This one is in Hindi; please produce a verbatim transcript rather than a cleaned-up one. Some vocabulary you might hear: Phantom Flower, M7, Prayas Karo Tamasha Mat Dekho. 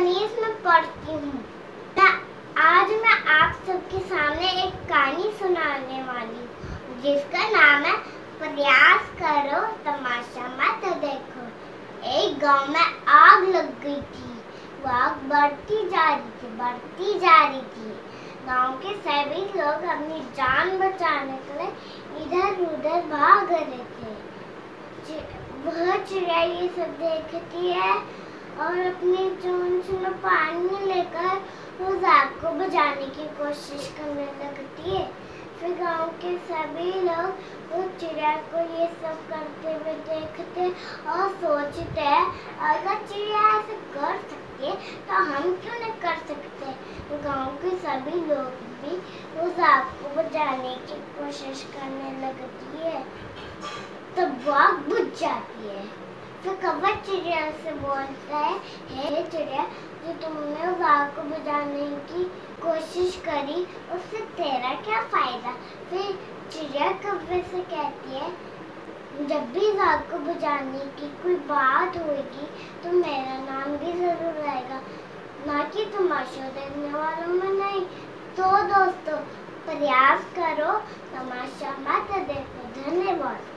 मनीष मैं पढ़ती हूँ। आज मैं आप सबके सामने एक कहानी सुनाने वाली हूँ जिसका नाम है प्रयास करो तमाशा मत देखो। एक गांव में आग लग गई थी। वो आग बढ़ती जा रही थी बढ़ती जा रही थी गांव के सभी लोग अपनी जान बचाने के लिए इधर उधर भाग रहे थे। वह चिड़िया ये सब देखती है और अपनी चोंच में पानी लेकर उस आग को बुझाने की कोशिश करने लगती है। फिर गांव के सभी लोग उस चिड़िया को ये सब करते हुए देखते और सोचते हैं अगर चिड़िया ऐसे कर सकती है तो हम क्यों नहीं कर सकते। तो गांव के सभी लोग भी उस आग को बुझाने की कोशिश करने लगती है। तब वो आग बुझ जाती है। फिर कौवा चिड़िया से बोलता है, हे चिड़िया, जो तुमने उस आग को बुझाने की कोशिश करी उससे तेरा क्या फायदा। फिर चिड़िया कौवे से कहती है, जब भी उस आग को बुझाने की कोई बात होगी तो मेरा नाम भी जरूर आएगा, ना कि तमाशा देखने वालों में नहीं। तो दोस्तों, प्रयास करो तमाशा मत देखो। धन्यवाद।